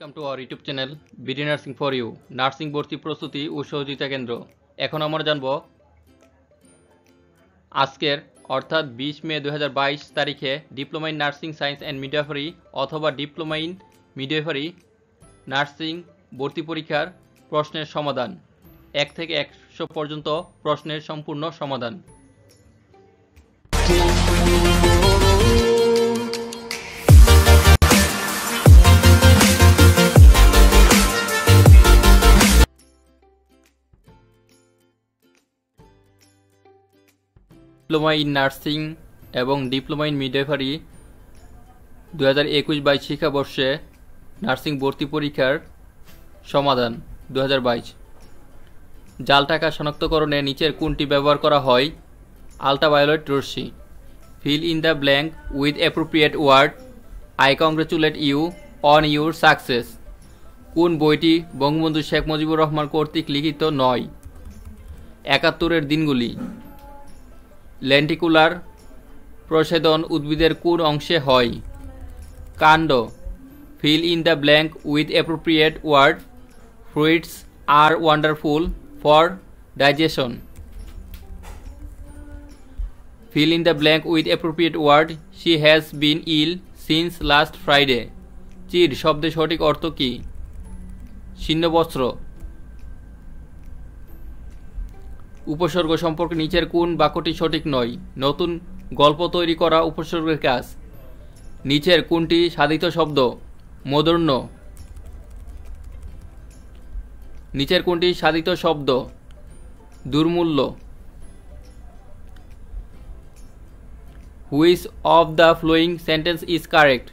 Welcome to our YouTube channel BD Nursing for You Nursing ভর্তি প্রস্তুতি উষা জিতা কেন্দ্র এখন আমরা জানব আজকের অর্থাৎ 20 মে 2022 তারিখে diploma in nursing science and midwifery অথবা ডিপ্লোমা ইন মিডওয়াইফারি নার্সিং ভর্তি পরীক্ষার প্রশ্নের সমাধান 1 থেকে 100 পর্যন্ত প্রশ্নের সম্পূর্ণ সমাধান डिप्लोमा इन नार्सिंग एवं डिप्लोमा इन मिडवाइफारी 2021-22 शिक्षाबर्षे नार्सिंग भर्ती परीक्षार समाधान 2022 जाल टाका शनाक्तकरणे नीचेर कोनटी व्यवहार करा हय अल्ट्रावायोलेट रोशनी fill in the blank with appropriate word I congratulate you on your success कोन बोईटी बंगबंधु शेख मुजिबुर रहमान कर्तृक लिखित नय 71 एर दिनगुली लैंटिकुलार प्रसेदन उद्भिदेर कोन अंशे हय कांड fill in the blank with appropriate word fruits are wonderful for digestion fill in the blank with appropriate word she has been ill since last Friday चिर शब्दे सठिक अर्थ की शीर्ण वस्त्र उपसर्ग सम्पर्के नीचेर कोन वाक्यटी सठिक नय नतून गल्प तैरी करा उपसर्गेर काज नीचेर कोनटी साधित शब्द मदर्ण्य नीचेर कोनटी साधित शब्द दुर्मूल्य which of the following sentence is correct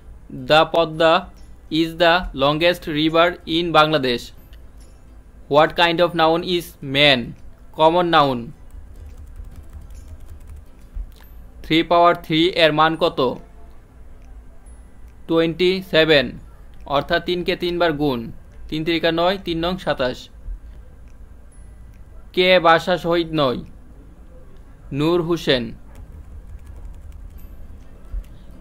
the Padma is the longest river in Bangladesh what kind of noun is man common noun 3 power 3 एर मान कत 27 अर्थात 3 के 3 बार गुण 3 × 3 = 9 3 × 9 = 27 के बाशा शहीद नय नूर Hossain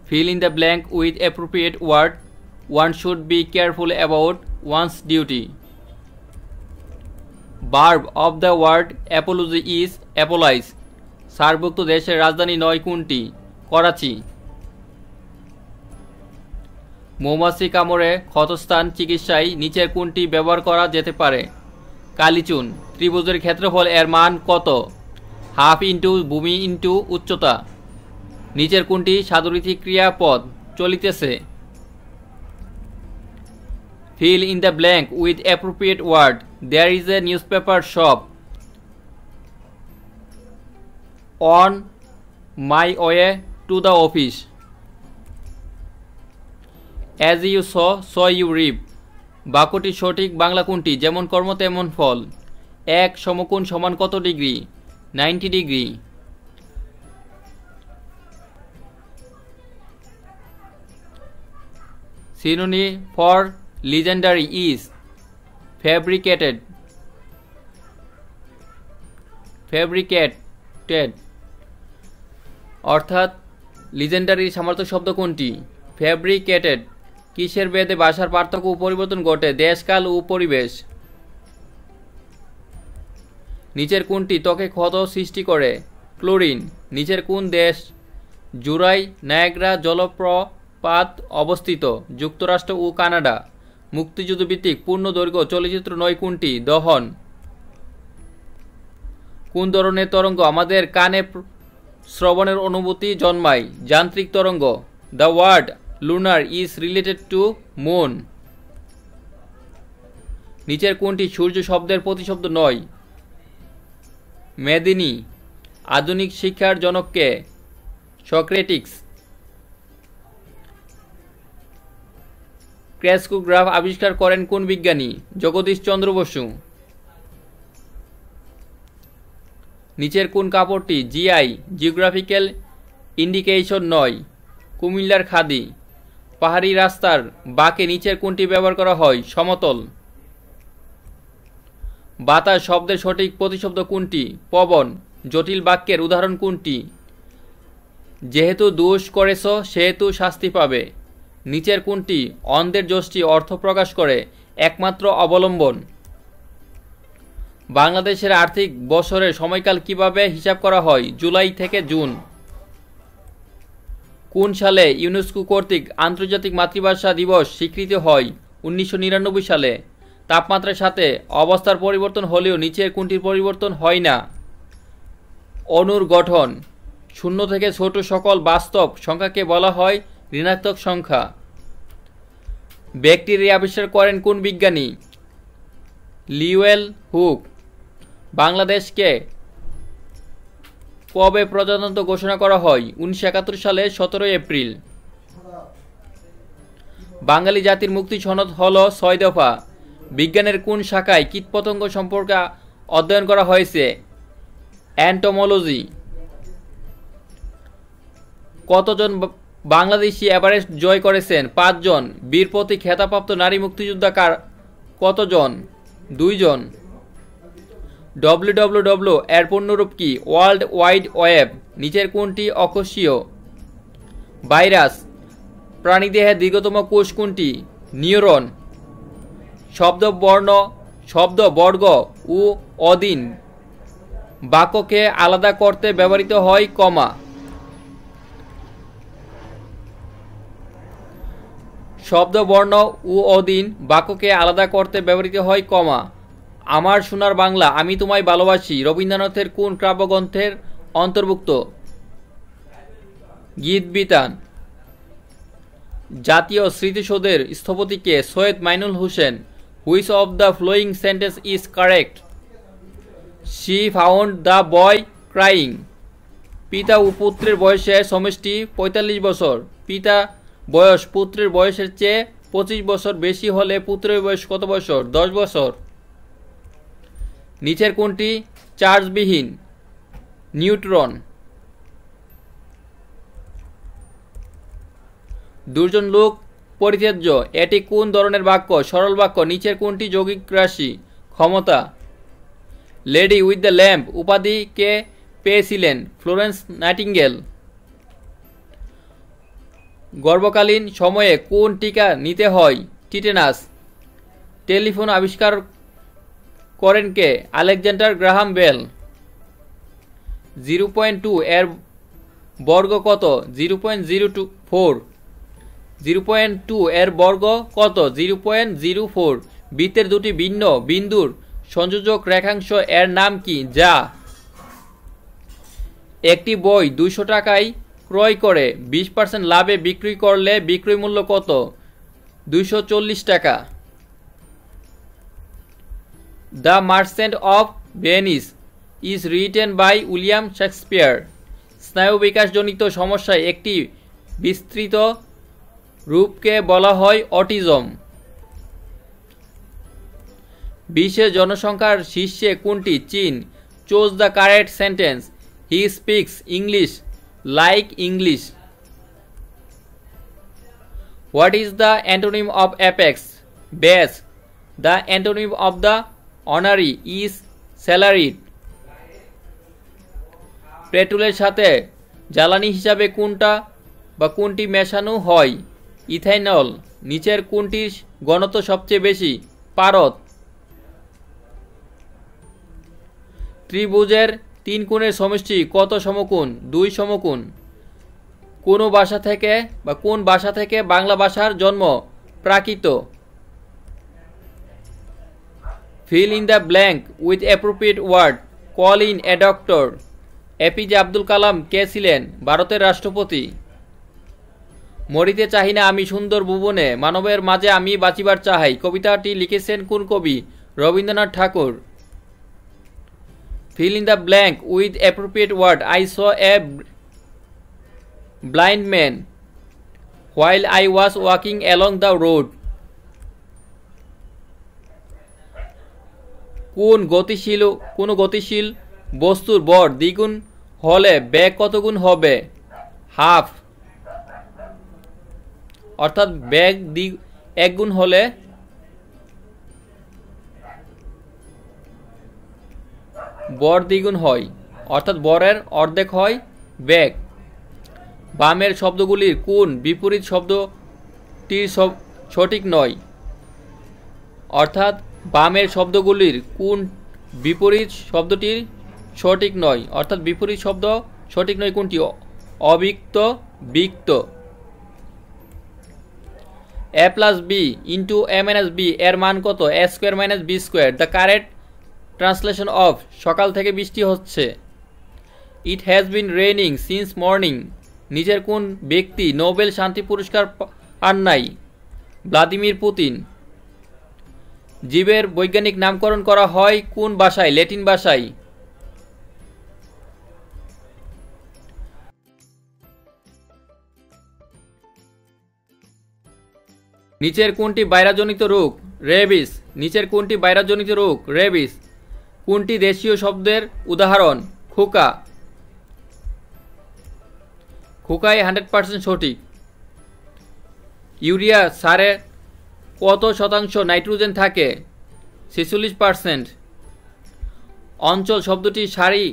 fill in the blank with appropriate word one should be careful about one's duty Verb of the word apology is apologize. सार्वभौम देशेर राजधानी नय कोनटी कराची मौमाছি কামড়ে ক্ষতস্থান চিকিৎসায় নিচের কোনটি ব্যবহার করা যেতে পারে কালিচুন ত্রিভুজের ক্ষেত্রফল এর মান কত হাফ ইনটু ভূমি ইনটু উচ্চতা নিচের কোনটি সাদরিতি ক্রিয়াপদ চলিতেছে Fill in the blank with appropriate word. There is a newspaper shop on my way to the office. As you sow, so you reap. বাক্যটি সঠিক বাংলা কোনটি যেমন কর্ম তেমন ফল 1 সমকোণ সমান কত degree 90 degree Synonym for legendary is fabricated fabricated अर्थात legendary सामर्थ्य शब्द कोनटी fabricated किसेर भेदे भाषार पार्थक्य ओ परिवर्तन घटे देशकाल ओ परिवेश नीचेर कोनटी त्वके क्षत सृष्टि करे क्लोरिन नीचेर कोन देश जुराई नायग्रा जलप्रपात अवस्थित যুক্তরাষ্ট্র ओ कानाडा मुक्तिजुद्ध भित्तिक पूर्ण दैर्घ्य चलचित्र नय कोनटी दहन कोन धरनेर तरंग आमादेर काने श्रवणेर अनुभूति जन्माय यांत्रिक तरंग the word lunar is related to moon नीचेर कोनटी सूर्य शब्देर प्रतिशब्द नय मेदिनी आधुनिक शिक्षार जनक के सक्रटिस क्रेस्कोग्राफ आविष्कार करें कौन विज्ञानी जगदीश चंद्र बसु नीचेर कौन कपड़टी जीआई जियोग्राफिकल इंडिकेशन नय कुमिल्लार खादी पहाड़ी रास्तार बाके नीचेर कोनटी व्यवहार करा हय समतल बातास शब्देर सठिक प्रतिशब्द कोनटी पवन जटिल वाक्येर उदाहरण कोनटी जेहेतु दोष करेछो सेहेतु शास्ति पाबे नीचेर कोनटी अन्धेर जोष्टी अर्थ प्रकाश करे एकमात्र अवलम्बन। बांग्लादेशेर आर्थिक बछरेर समयकाल किभाबे हिसाब करा हय? जुलाई थेके जून। कोन साले यूनेस्को कर्तृक आंतर्जातिक मातृभाषा दिवस स्वीकृत हय? 1999 साले। तापमात्रार साथे अवस्थार परिवर्तन हलेও नीचेर कोनটির परिवर्तन हय ना? अणुर गठन। शून्य थेके छोटो सकल वास्तव संख्याके बला हय ऋणात्मक संख्या। बैक्टेरिया आविष्कार करें कोन विज्ञानी? लिवेल हुक। बांग्लादेश के कबे प्रजातंत्र घोषणा करा हय? 1971 साले 17 एप्रिल। बांगाली जातिर मुक्ति सनद हलो 6 दफा। विज्ञानेर कोन शाखाय कीटपतंग सम्पर्के अध्ययन करा हयेछे? एंटोमोलजी। कतजन बांग्लादेशी एवरेस्ट जय करेছেন? 5 জন। वीर प्रतीक খেতাবপ্রাপ্ত नारी मुक्तियोद्धा कार কতজন? 2 জন। www এর পূর্ণরূপ কি? World wide web. নিচের কোনটি অকোষীয়? ভাইরাস। প্রাণীদেহে দীর্ঘতম কোষ কোনটি? নিউরন। শব্দ বর্গ ও অধীন বাক্যকে আলাদা করতে ব্যবহৃত হয় কমা। शब्द वर्ण ओ अधीन वाक्य के आलदा करते व्यवहृत हय कमा। आमार सोनार बांगला आमी तुम्हाय भालोबासी रवींद्रनाथेर कोन काव्यग्रंथेर अंतर्भुक्त? गीतबितान। जातीय स्मृतिसौधेर स्थपति के? Syed Mainul Hossain. Which of the following sentence is correct? She found the boy crying. पिता ओ पुत्रेर बयसेर समष्टि 45 বছর। पिता বয়স পুত্রের বয়সের চেয়ে 25 বছর বেশি হলে পুত্রের বয়স কত বছর? 10 বছর। নিচের কোনটি চার্জবিহীন? নিউট্রন। দুজন লোক পরিত্যাজ্য এটি কোন ধরনের বাক্য? সরল বাক্য। নিচের কোনটি যৌগিক রাশি? ক্ষমতা। লেডি উইথ দ্য ল্যাম্প উপাধি কে পেয়েছিলেন? Florence nightingale. গর্ভকালীন সময়ে কোন টিকা নিতে হয়? টিটেনাস। টেলিফোন আবিষ্কার করেন কে? Alexander Graham bell. 0.2 এর বর্গ কত? 0.024। 0.2 এর বর্গ কত? 0.04। বৃত্তের দুটি ভিন্ন বিন্দুর সংযোজক রেখাংশ এর নাম কি? যা। একটি বই 200 টাকায় ক্রয় করে 20% লাভে বিক্রি করলে বিক্রয় মূল্য কত? 240 টাকা। The merchant of Venice is written by William Shakespeare. স্নায়ু বিকাশজনিত সমস্যায় একটি বিস্তৃত রূপকে বলা হয় অটিজম। বিশ্বের জনসংখ্যার শীর্ষে কোনটি? চীন। Choose the correct sentence. He speaks English like English. What is the antonym of apex? Base. The antonym of the honorary is salaried. পেট্রোলের সাথে জ্বালানি হিসাবে কোনটা বা কোনটি মেশানো হয়? ইথানল। নিচের কোনটির ঘনত্ব সবচেয়ে বেশি? পারদ। ত্রিভুজের 3 কোণের সমষ্টি কত সমকোণ? 2 সমকোণ। কোন ভাষা থেকে বাংলা ভাষার জন্ম? প্রাকৃত। Fill in the blank with appropriate word. Call in a doctor. APJ Abdul Kalam কে ছিলেন? ভারতের রাষ্ট্রপতি। মরিতে চাহি না আমি সুন্দর ভুবনে, মানবের মাঝে আমি বাঁচিবার চাহাই কবিতাটি লিখেছেন কোন কবি? রবীন্দ্রনাথ ঠাকুর। Fill in the blank with appropriate word. I saw a blind man while I was walking along the road. কোন গতিশীল বস্তুর ভর দ্বিগুণ হলে বেগ কত গুণ হবে? হাফ। অর্থাৎ বেগ এক গুণ হলে বর দ্বিগুণ হয়, অর্থাৎ বরের অর্ধেক হয় বেগ। বামের শব্দগুলির কোন বিপরীত শব্দ শব্দটি সঠিক নয় অর্থাৎ বামের শব্দগুলির কোন বিপরীত শব্দটি সঠিক নয় অর্থাৎ বিপরীত শব্দ সঠিক নয় কোনটি অবিক্ত বিক্ত a plus b into a minus b এর মান কত a square minus b square the correct translation of সকাল থেকে বৃষ্টি হচ্ছে it has been raining since morning নিজের কোন ব্যক্তি নোবেল শান্তি পুরস্কার আর নাই ভ্লাদিমির পুতিন জীবের বৈজ্ঞানিক নামকরণ করা হয় কোন ভাষায় ল্যাটিন ভাষায় নিচের কোনটি ভাইরাসজনিত রোগ রেবিস নিচের কোনটি ভাইরাসজনিত রোগ রেবিস কোনটি দেশীয় শব্দের উদাহরণ খোকা খোকায় 100% সঠিক ইউরিয়া সারে কত শতাংশ নাইট্রোজেন থাকে 46% অঞ্চল শব্দটি সারি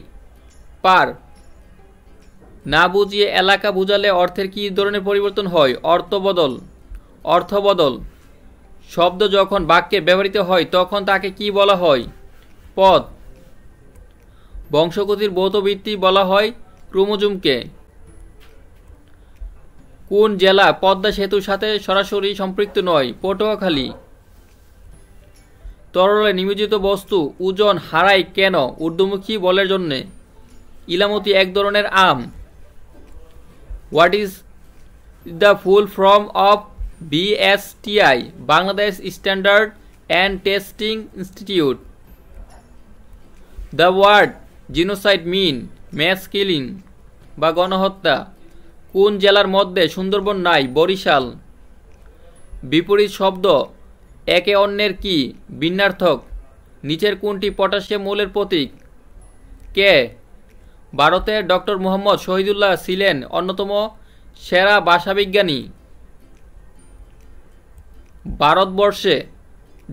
পার না বুঝিয়ে এলাকা বুঝালে অর্থের কি ধরনের পরিবর্তন হয় অর্থ বদল শব্দ যখন বাক্যে ব্যবহৃত হয় তখন তাকে কি বলা হয় পদ বংশগতির ভৌত ভিত্তি বলা হয় ক্রোমোজোমকে কোন জেলা পদ্মা সেতুর সাথে সরাসরি সম্পৃক্ত নয় পটুয়াখালী তরলে নিমজ্জিত বস্তু ওজন হারায় কেন ঊর্ধ্বমুখী বলের জন্য ইলামতি এক ধরনের আম what is the full form of BSTI Bangladesh standard and testing institute the word genocide mean mass killing বা গণহত্যা কোন জেলার মধ্যে সুন্দরবন নাই বরিশাল বিপরীত শব্দ একে অন্যের কি ভিন্নার্থক নিচের কোনটি পটাশিয়াম মৌলের প্রতীক কে ভারতের ডক্টর মোহাম্মদ শহীদুল্লাহ ছিলেন অন্যতম সেরা ভাষাবিজ্ঞানী ভারতবর্ষে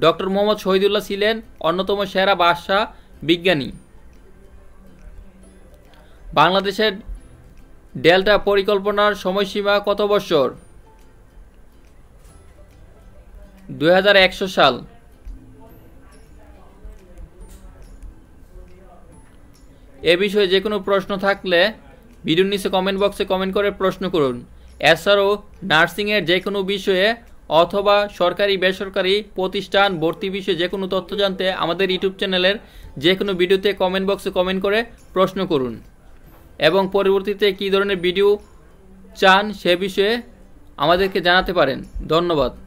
ডক্টর মোহাম্মদ শহীদুল্লাহ ছিলেন অন্যতম সেরা ভাষা বিজ্ঞানী বাংলাদেশের ডেল্টা পরিকল্পনার সময়সীমা কত বছর 2100 সাল এই বিষয়ে যে কোনো প্রশ্ন থাকলে ভিডিওর নিচে কমেন্ট বক্সে কমেন্ট করে প্রশ্ন করুন এছাড়াও নার্সিং এর যে কোনো বিষয়ে অথবা সরকারি বেসরকারি প্রতিষ্ঠান ভর্তি বিষয়ে যে কোনো তথ্য জানতে আমাদের ইউটিউব চ্যানেলের যে কোনো ভিডিওতে কমেন্ট বক্সে কমেন্ট করে প্রশ্ন করুন এবং পরবর্তীতে কী ধরনের ভিডিও চান সে বিষয়ে আমাদেরকে জানাতে পারেন ধন্যবাদ